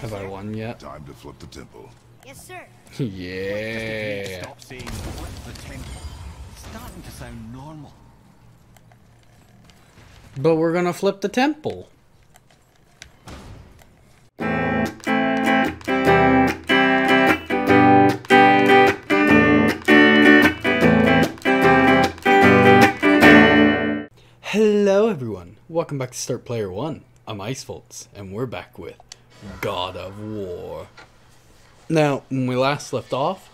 Yes, have sir. I won yet? Time to flip the temple. Yes, sir. Yeah. Stop saying flip the temple. It's starting to sound normal. But we're gonna flip the temple. Hello everyone, welcome back to Start Player One. I'm IceVolts, and we're back with God of War. Now, when we last left off,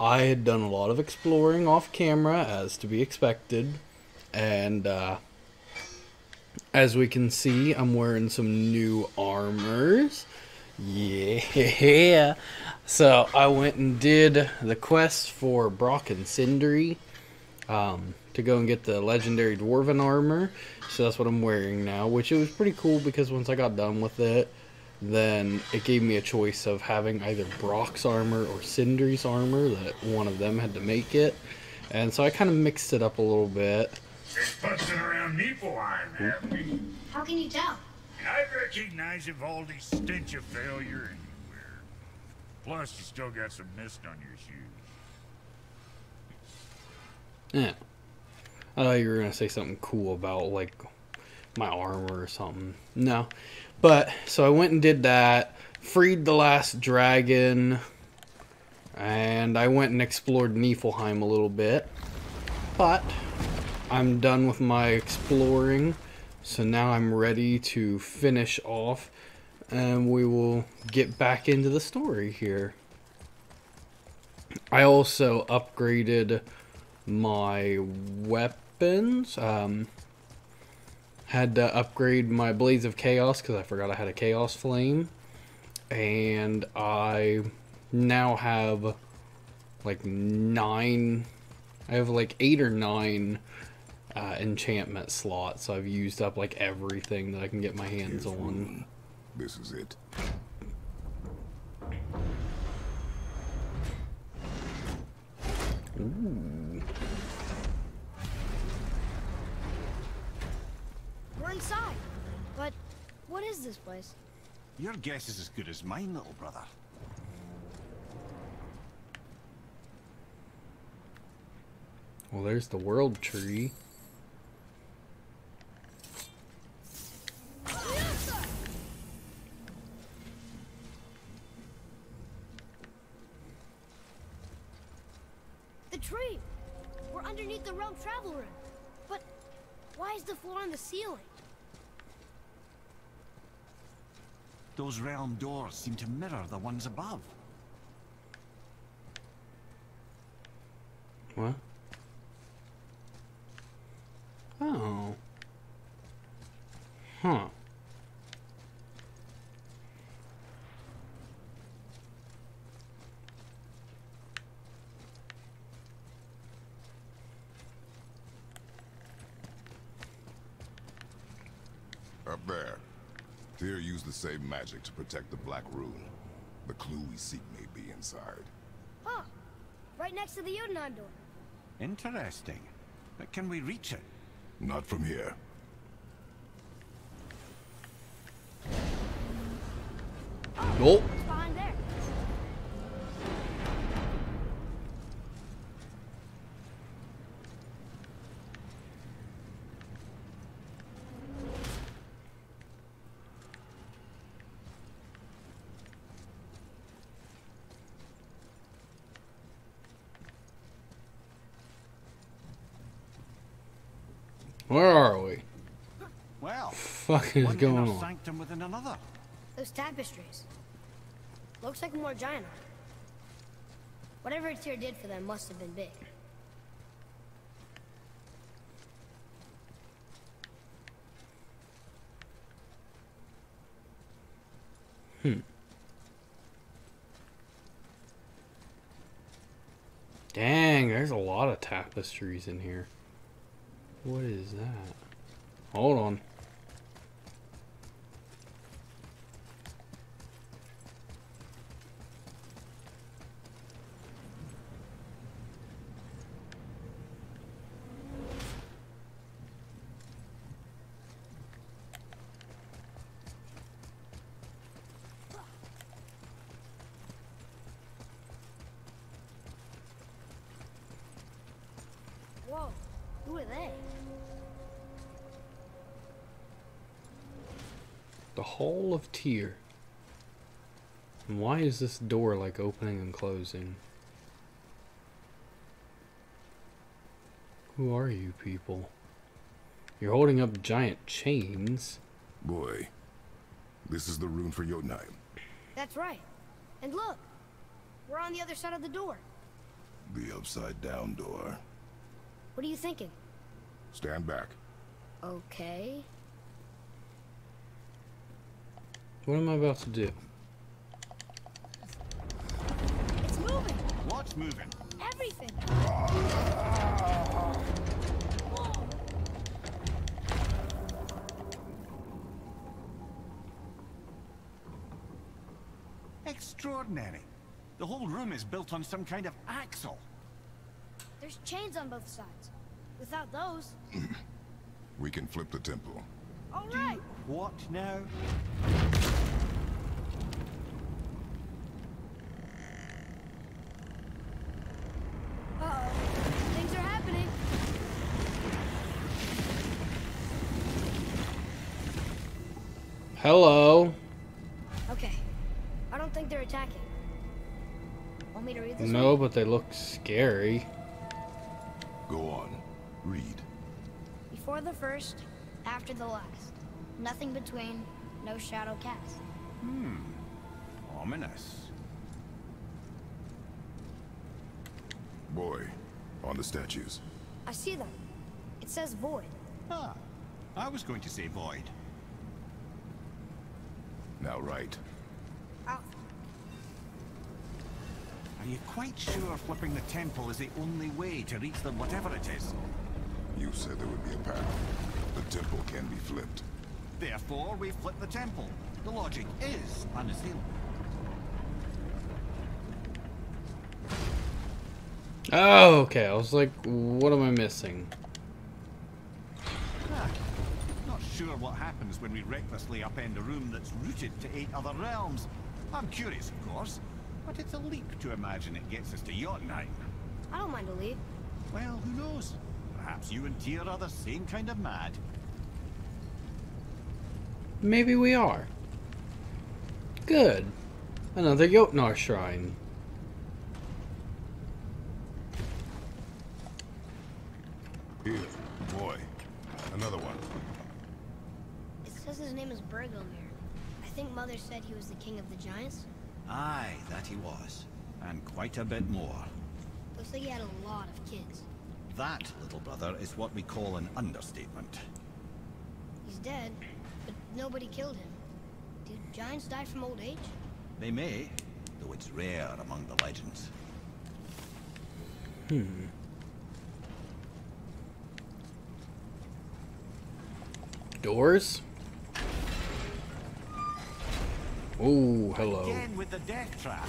I had done a lot of exploring off camera, as to be expected, and as we can see, I'm wearing some new armors. Yeah! So, I went and did the quest for Brok and Sindri, to go and get the legendary dwarven armor. So that's what I'm wearing now, which it was pretty cool because once I got done with it, then it gave me a choice of having either Brok's armor or Sindri's armor, that one of them had to make it. And so I kind of mixed it up a little bit. Just busting around Niflheim, have we? How can you tell? I recognize Evaldi's stench of failure anywhere. Plus, you still got some mist on your shoes. Yeah. I thought you were going to say something cool about, like, my armor or something. No. But, so I went and did that, freed the last dragon, and I went and explored Niflheim a little bit. But, I'm done with my exploring, so now I'm ready to finish off, and we will get back into the story here. I also upgraded my weapon. Had to upgrade my Blades of Chaos because I forgot I had a Chaos Flame, and I now have like 9, I have like 8 or 9 enchantment slots, so I've used up like everything that I can get my hands on. This is it. Ooh. We're inside, but what is this place? Your guess is as good as mine, little brother. Well, there's the World Tree. The tree! We're underneath the Realm Traveler. But why is the floor on the ceiling? Those realm doors seem to mirror the ones above. What? Oh. Huh. Up there. Tyr used the same magic to protect the Black Rune. The clue we seek may be inside. Huh. Right next to the Yudhnandor. Interesting. But can we reach it? Not from here. Oh, nope. It's behind there. Where are we? Well, fuck is going on? Sanctum within another. Those tapestries. Looks like more giant art. Whatever Tyr did for them must have been big. Dang, there's a lot of tapestries in here. What is that? Hold on. Who are they? The Hall of Tyr. And why is this door like opening and closing? Who are you people? You're holding up giant chains. Boy, this is the rune for Jotunheim. That's right. And look, we're on the other side of the door. The upside down door. What are you thinking? Stand back. Okay. What am I about to do? It's moving. What's moving? Everything. Extraordinary. The whole room is built on some kind of axle. There's chains on both sides. Without those... we can flip the temple. All right. What now? Hello. Okay. I don't think they're attacking. Want me to read this? No, but they look scary. Go on. Read. Before the first, after the last. Nothing between, no shadow cast. Hmm. Ominous. Boy, on the statues. I see them. It says void. Ah. I was going to say void. Now right. Out. Are you quite sure flipping the temple is the only way to reach them, whatever it is? You said there would be a path. The temple can be flipped. Therefore, we flip the temple. The logic is unassailable. Oh, okay. I was like, what am I missing? Sure what happens when we recklessly upend a room that's rooted to 8 other realms. I'm curious, of course, but it's a leap to imagine it gets us to Jotunheim. I don't mind a leap. Well, who knows? Perhaps you and Tyr are the same kind of mad. Maybe we are. Good. Another Jotnar shrine. Here, boy. Another one. His name is Bergomir. I think Mother said he was the king of the giants. Aye, that he was. And quite a bit more. Looks like he had a lot of kids. That, little brother, is what we call an understatement. He's dead, but nobody killed him. Do giants die from old age? They may, though it's rare among the legends. Hmm. Doors? Oh, hello. Again with the death trap.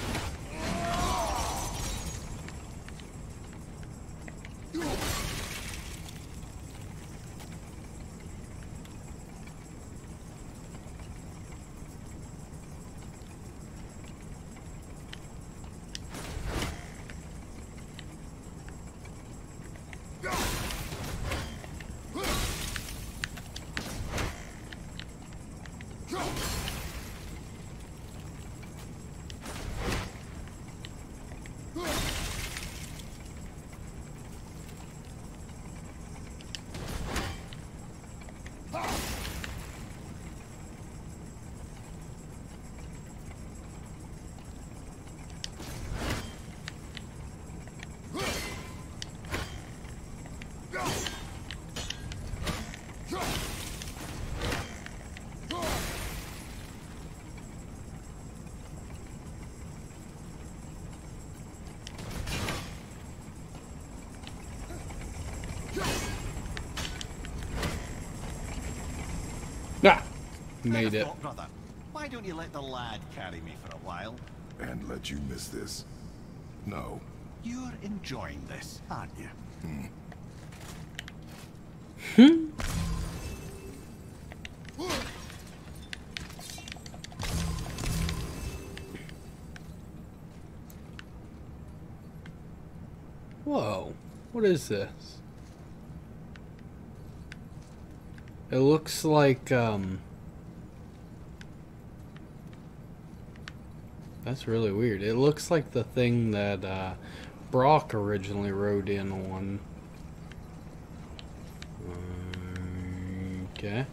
Made it. Brother, why don't you let the lad carry me for a while? And let you miss this? No. You're enjoying this, aren't you? Hmm. Whoa. What is this? It looks like, that's really weird. It looks like the thing that Brok originally rode in on. Okay.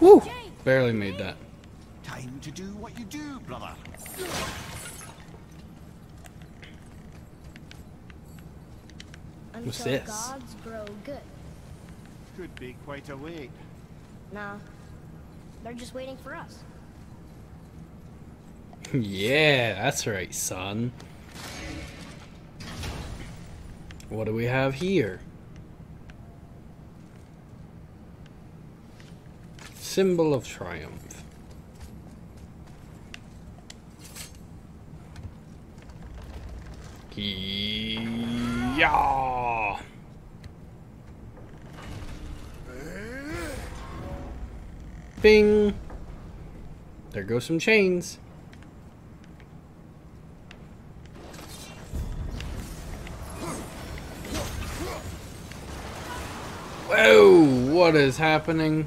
Woo! Barely made that. Time to do what you do, brother. What's this? Gods grow good. Could be quite a wait. Nah, they're just waiting for us. Yeah, that's right, son. What do we have here? Symbol of triumph. Yeah. Bing. There go some chains. Whoa, what is happening?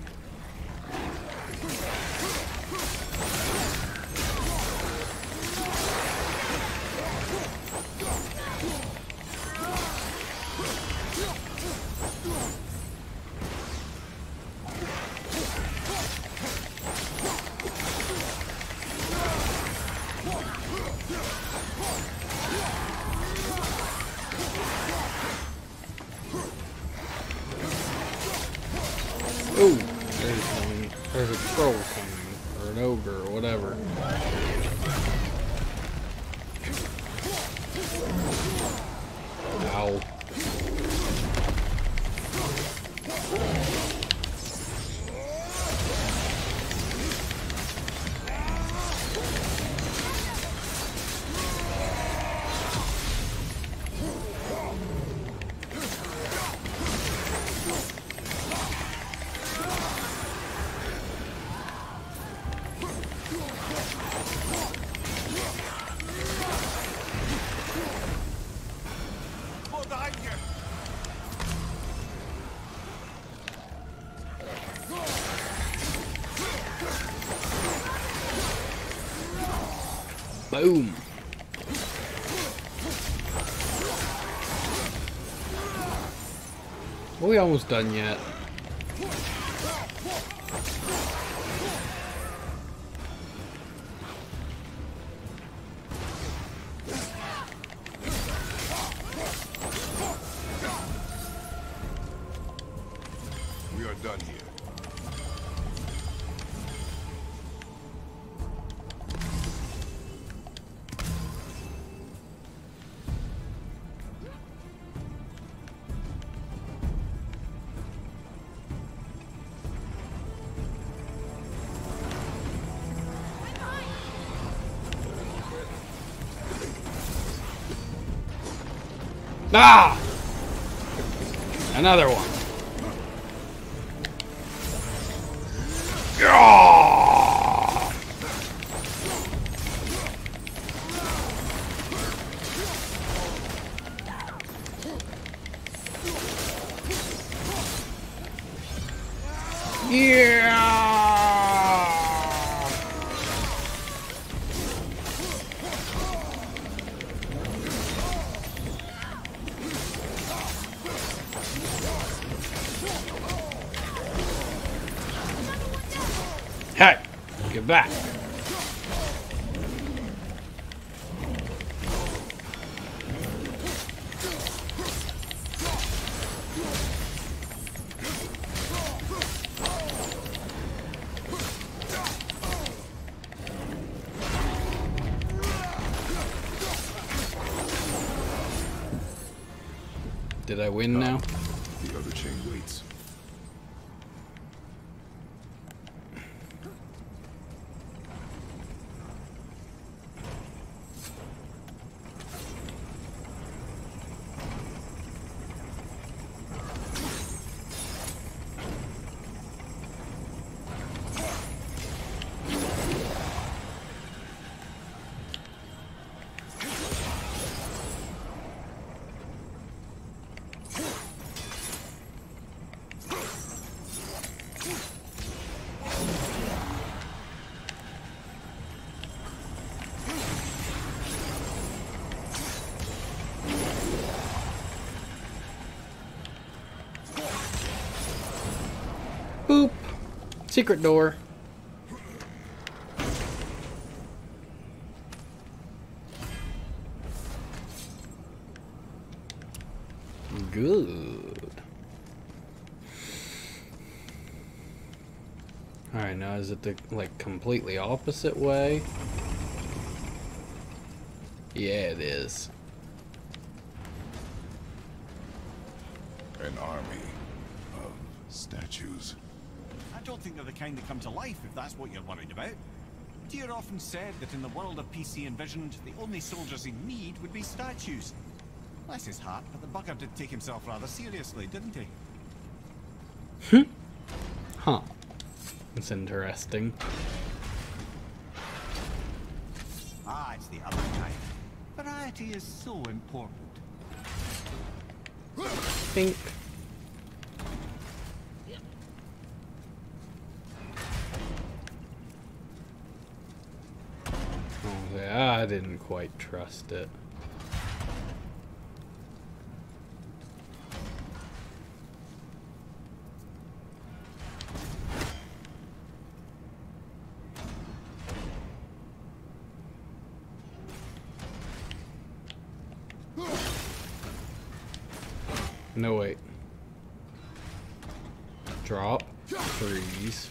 Boom. Are we almost done yet? Ah! Another one. Ah! Yeah! Hey, get back. Did I win now? The other chain waits. Secret door. Good. All right, now is it the like completely opposite way? Yeah, it is. An army of statues. I don't think they're the kind that come to life, if that's what you're worried about. Tyr often said that in the world of peace he envisioned, the only soldiers he'd need would be statues. Bless his heart, but the bugger did take himself rather seriously, didn't he? Hmm. Huh. That's interesting. Ah, it's the other kind. Variety is so important. Think. I didn't quite trust it. No, wait. Drop, freeze.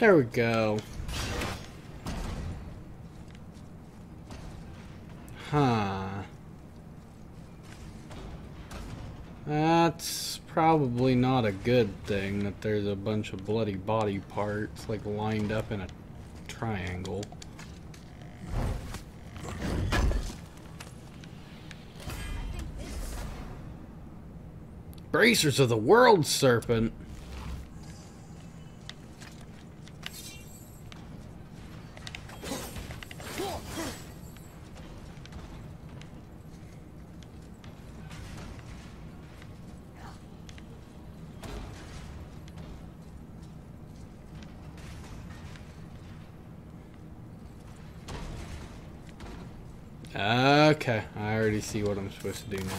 There we go. Huh. That's probably not a good thing that there's a bunch of bloody body parts like lined up in a triangle. Bracers of the World Serpent. Okay, I already see what I'm supposed to do now.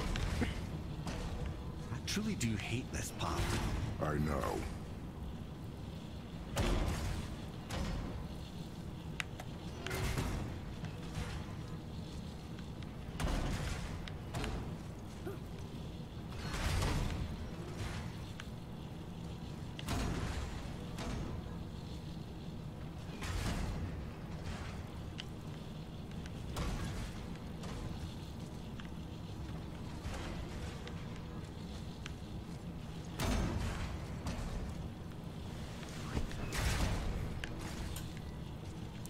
I truly do hate this part. I know.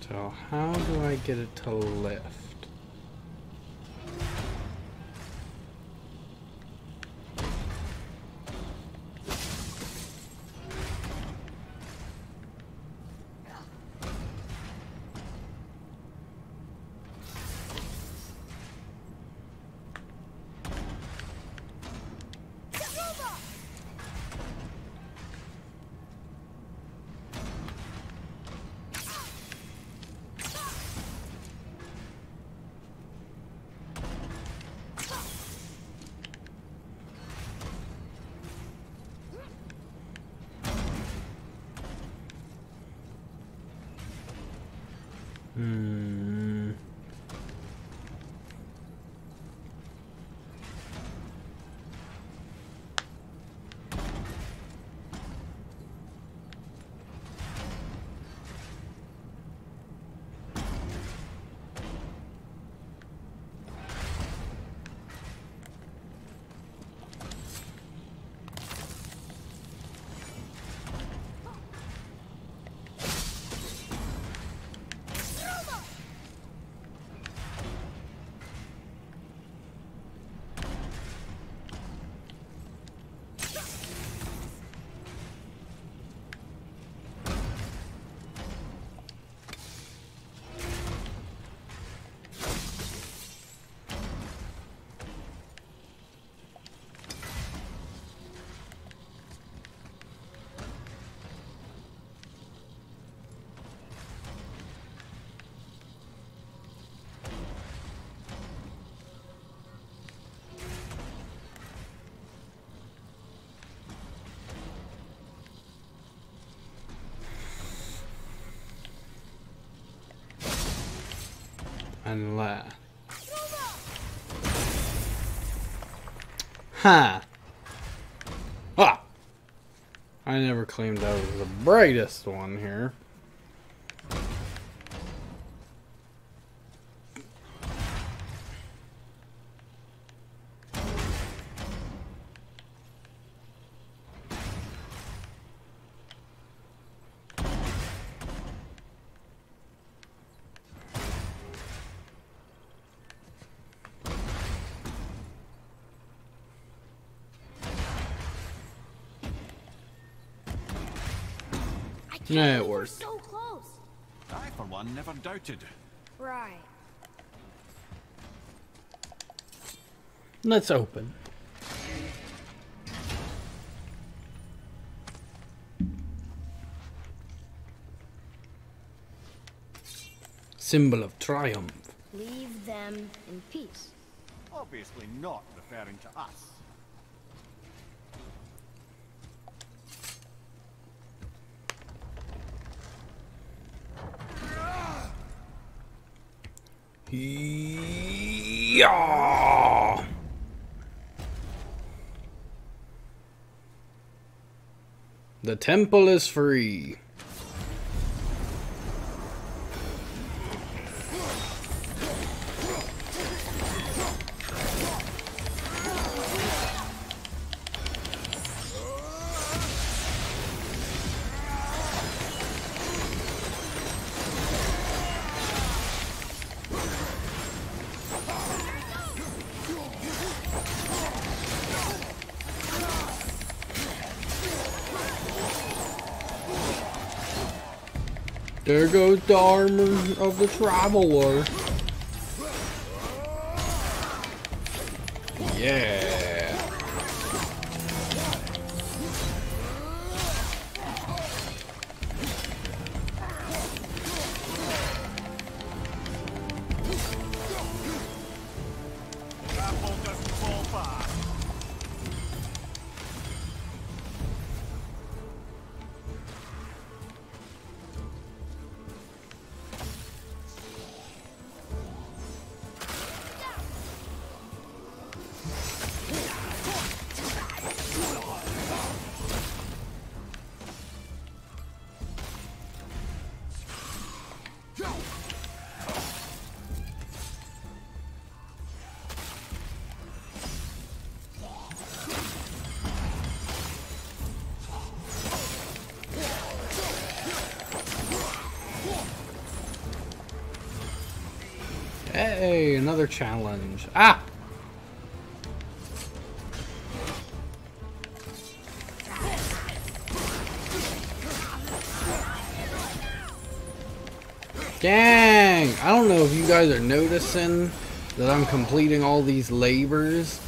So how do I get it to lift? And there. Ha! Ah! I never claimed I was the brightest one here. No, it works. So close. I, for one, never doubted. Right. Let's open. Symbol of triumph. Leave them in peace. Obviously not referring to us. Yeah. The temple is free. There goes the armor of the traveler. Yeah. Hey, another challenge. Ah! Dang! I don't know if you guys are noticing that I'm completing all these labors,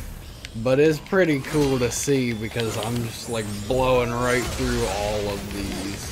but it's pretty cool to see because I'm just like blowing right through all of these.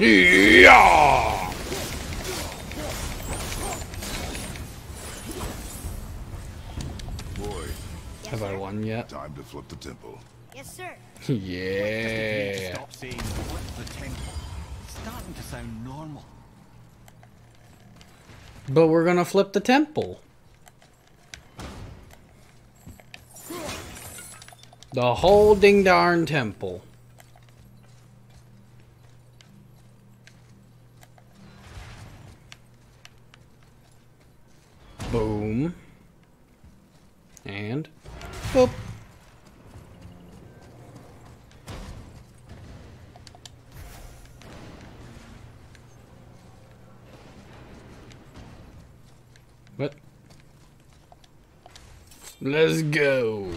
Yeah. Boy, have I won yet? Time to flip the temple. Yes, sir. Yeah. Stop saying flip the temple. It's starting to sound normal. But we're gonna flip the temple. The whole ding darn temple. Boom. And boop. What? Let's go.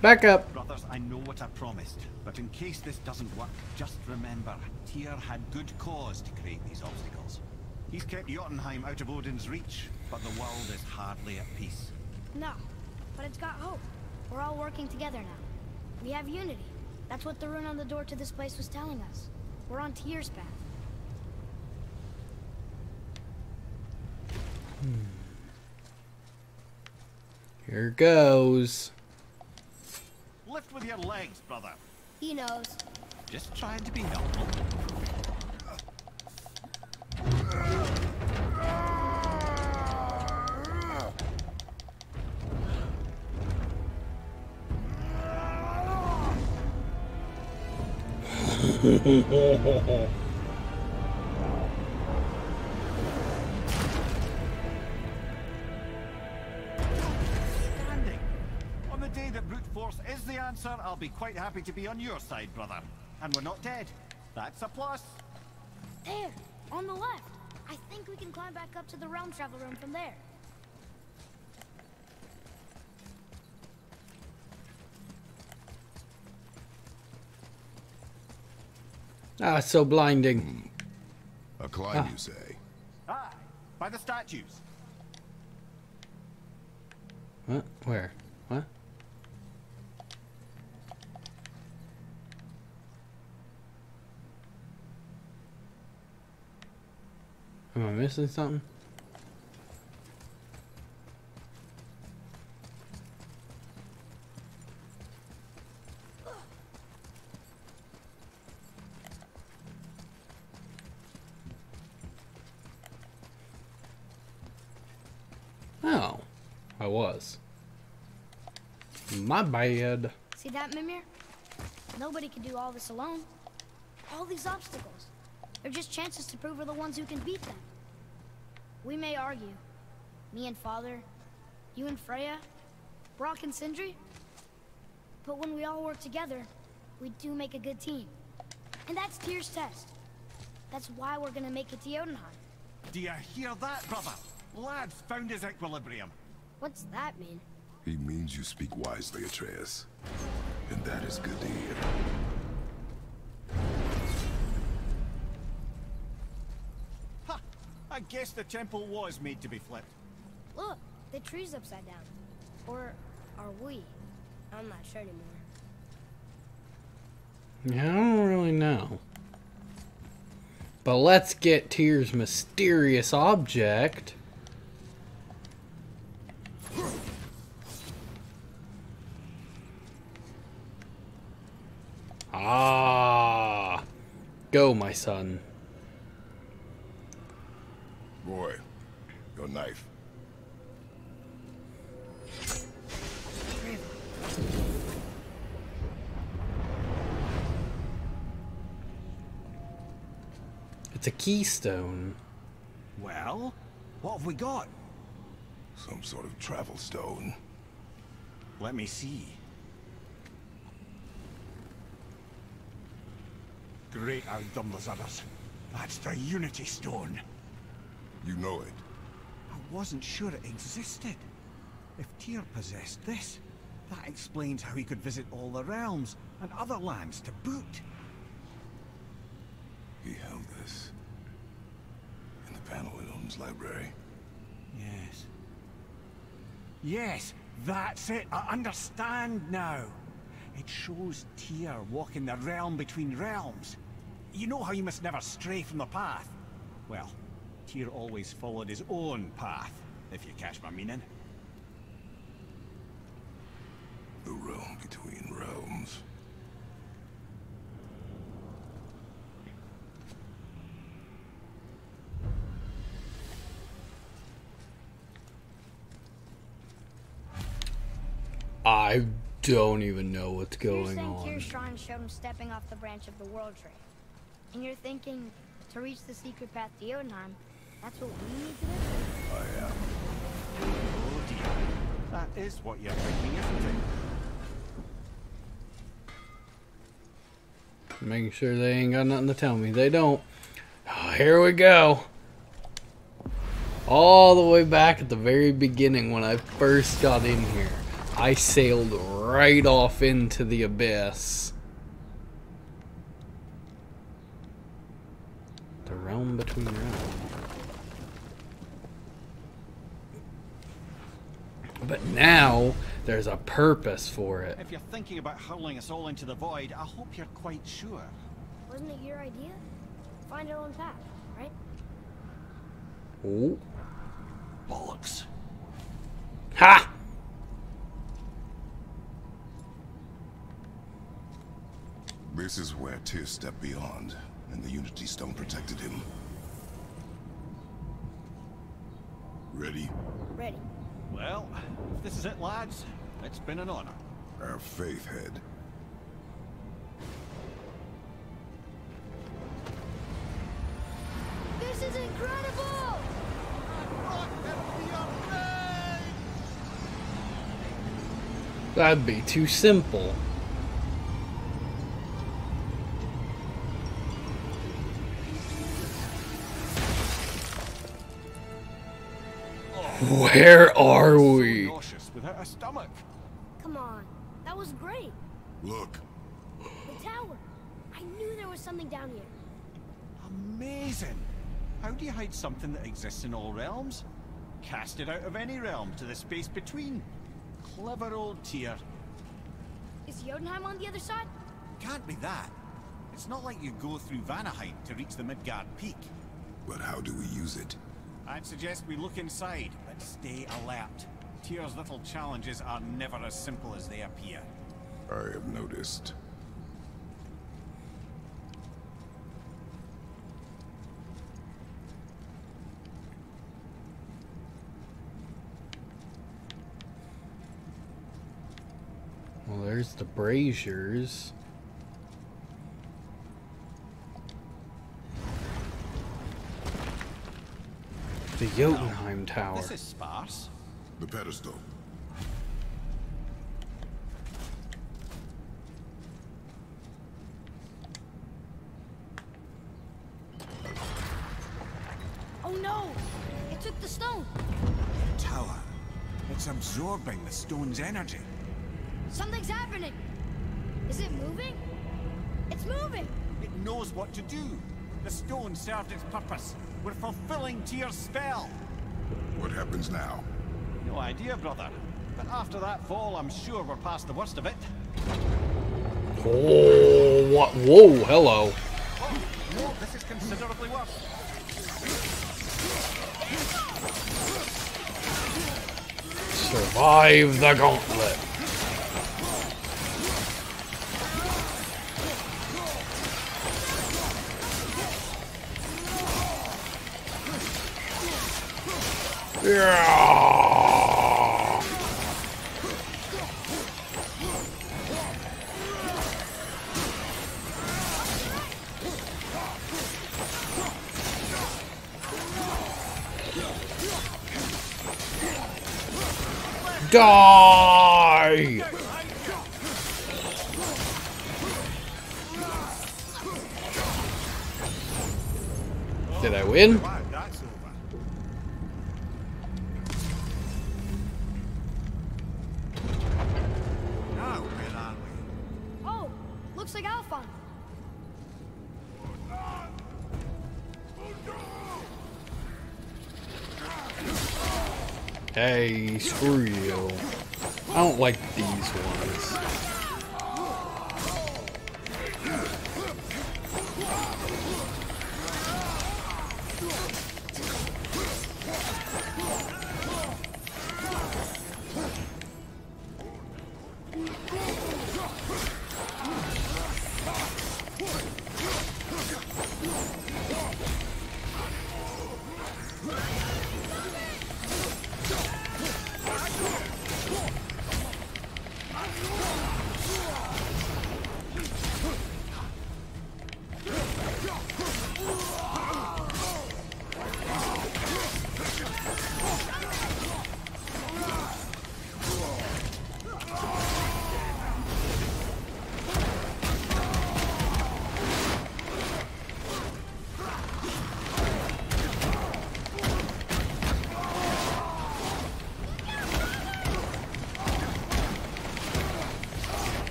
Back up. Brothers, I know what I promised, but in case this doesn't work, just remember, Tyr had good cause to create these obstacles. He's kept Jotunheim out of Odin's reach, but the world is hardly at peace. No, but it's got hope. We're all working together now. We have unity. That's what the rune on the door to this place was telling us. We're on Tyr's path. Here goes. Lift with your legs, brother. He knows. Just trying to be helpful. Standing. On the day that brute force is the answer, I'll be quite happy to be on your side, brother. And we're not dead. That's a plus. There, on the left. I think we can climb back up to the realm travel room from there. Ah, so blinding. A climb, you say? Ah, by the statues. What? Where? What? Am I missing something? Oh, I was. My bad. See that, Mimir? Nobody can do all this alone. All these obstacles. They're just chances to prove we're the ones who can beat them. We may argue. Me and Father, you and Freya, Brok and Sindri. But when we all work together, we do make a good team. And that's Tyr's test. That's why we're gonna make it to Jotunheim. Do you hear that, brother? Lad's found his equilibrium. What's that mean? He means you speak wisely, Atreus. And that is good to hear. I guess the temple was made to be flipped. Look, the tree's upside down. Or are we? I'm not sure anymore. Yeah, I don't really know. But let's get Tyr's mysterious object. Ah, go, my son. Boy, your knife. It's a keystone. Well, what have we got? Some sort of travel stone. Let me see. Great outdone those others. That's the Unity Stone. You know it. I wasn't sure it existed. If Tyr possessed this, That explains how he could visit all the realms and other lands to boot. He held this in the panel in Odin's library. Yes. Yes, that's it. I understand now. It shows Tyr walking the realm between realms. You know how you must never stray from the path? Well, Tyr always followed his own path, if you catch my meaning. The realm between realms. I don't even know what's going on. Tyr's shrine showed him stepping off the branch of the World Tree. And you're thinking, to reach the secret path to Jotunheim, that's what we need to do? I am. Oh dear. That is what you're thinking, isn't it? Making sure they ain't got nothing to tell me. They don't. Oh, here we go. All the way back at the very beginning when I first got in here. I sailed right off into the abyss. The realm between realms. But now there's a purpose for it. If you're thinking about hurling us all into the void, I hope you're quite sure. Wasn't it your idea? Find it on tap, right? Oh. Bollocks. Ha! This is where Tyr stepped beyond, and the Unity Stone protected him. Ready? Ready. Well, if this is it, lads, it's been an honor. Our faith head. This is incredible! That'd be too simple. Where are we? Nauseous without a stomach. Come on, that was great. Look. The tower. I knew there was something down here. Amazing. How do you hide something that exists in all realms? Cast it out of any realm to the space between. Clever old Tyr. Is Jotunheim on the other side? Can't be that. It's not like you go through Vanaheim to reach the Midgard peak. But how do we use it? I'd suggest we look inside, but stay alert. Tyr's little challenges are never as simple as they appear. I have noticed. Well, there's the braziers. The Jotunheim Tower. This is sparse. The pedestal. Oh no! It took the stone. The tower. It's absorbing the stone's energy. Something's happening. Is it moving? It's moving. It knows what to do. The stone served its purpose. We're fulfilling Tyr's spell. What happens now? No idea, brother. But after that fall, I'm sure we're past the worst of it. Oh, what? Whoa, hello. Oh, no, this is considerably worse. Survive the gauntlet. Yeah. Die. Did I win? Hey, screw you. I don't like these ones.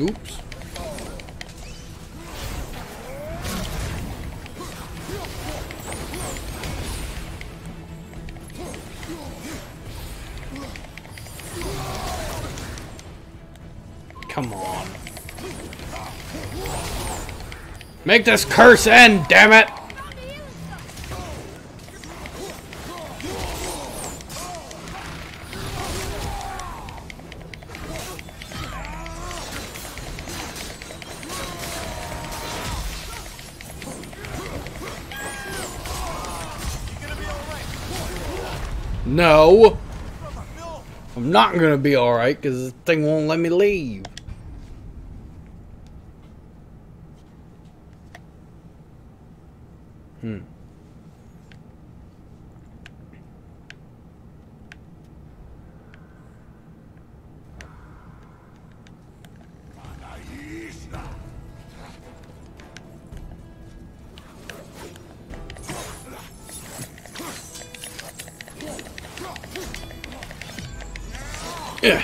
Oops. Come on. Make this curse end, damn it! No, I'm not gonna be all right because this thing won't let me leave. Yeah.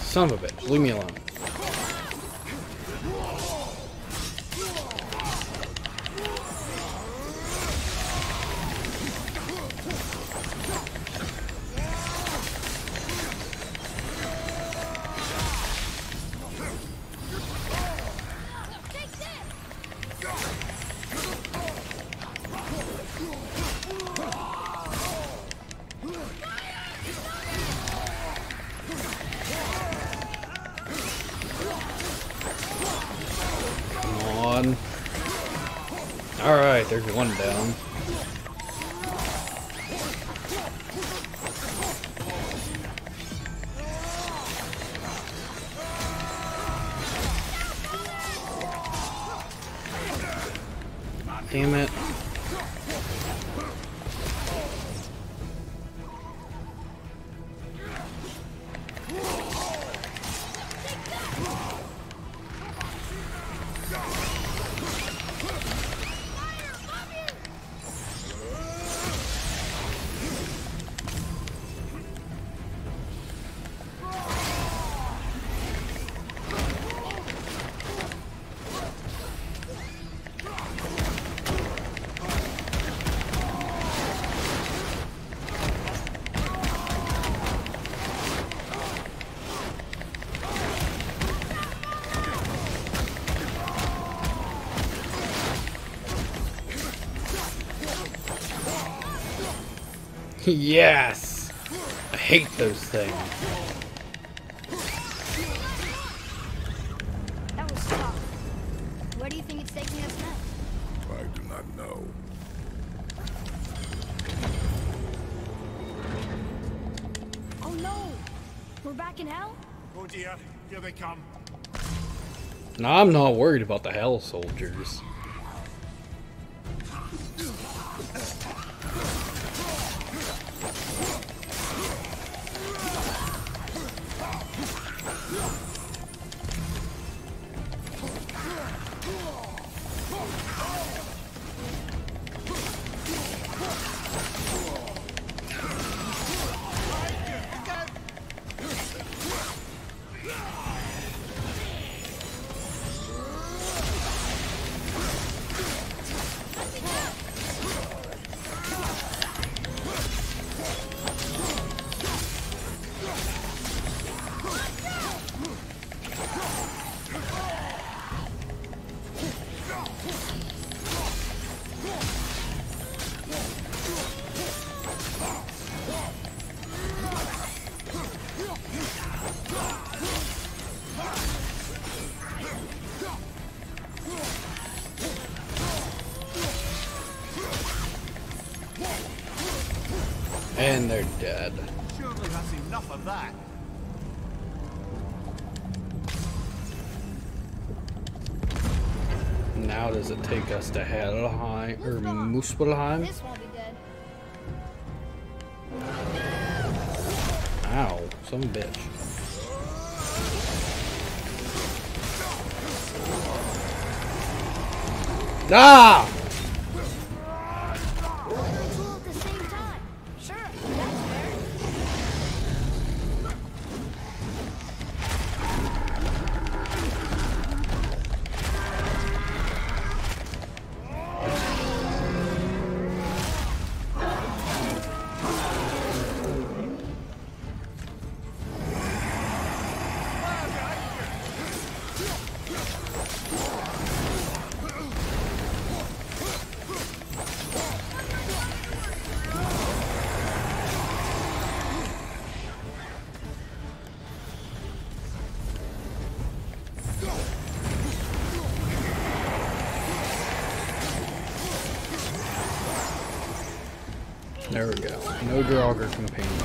Son of a bitch, leave me alone. Alright, there's one down. Damn it. Yes! I hate those things. That was tough. Where do you think it's taking us now? I do not know. Oh no! We're back in hell? Oh dear, here they come. No, I'm not worried about the Hell Soldiers. And they're dead. Surely that's enough of that. Now does it take us to Helheim or Muspelheim? This won't be good. Ow, some bitch. Ah! There we go. No Grog or companions.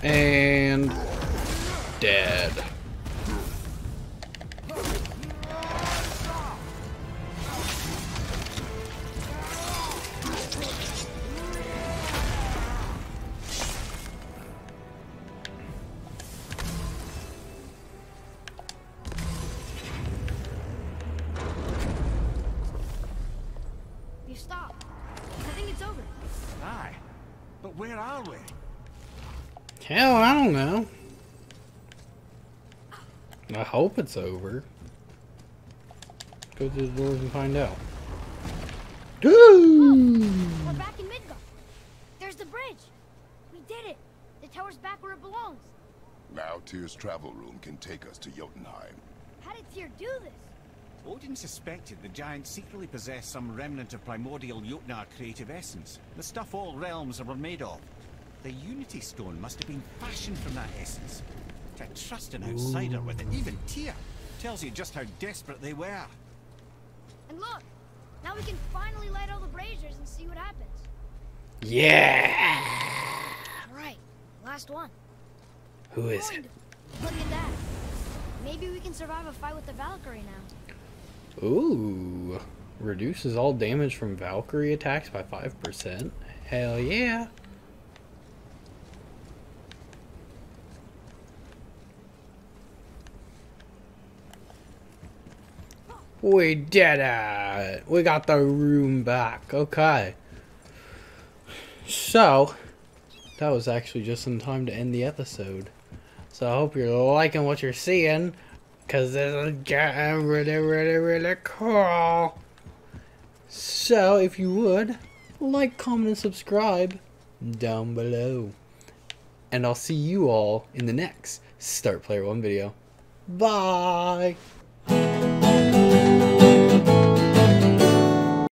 And dead. You stopped. I think it's over. Aye, but where are we? Hell, I don't know. I hope it's over. Go through the doors and find out. Dude! We're back in Midgard. There's the bridge. We did it. The tower's back where it belongs. Now Tyr's travel room can take us to Jotunheim. How did Tyr do this? Odin suspected the giants secretly possessed some remnant of primordial Jotnar creative essence. The stuff all realms are made of. The Unity Stone must have been fashioned from that essence. To trust an outsider with it, even Tyr, tells you just how desperate they were. And look, now we can finally light all the braziers and see what happens. Yeah! Alright, last one. Who is it? Look at that. Maybe we can survive a fight with the Valkyrie now. Ooh. Reduces all damage from Valkyrie attacks by 5%. Hell yeah. We did it! We got the room back. Okay. So, that was actually just in time to end the episode. So I hope you're liking what you're seeing. Because this is getting really, really, really cool. So, if you would, like, comment, and subscribe down below. And I'll see you all in the next Start Player One video. Bye!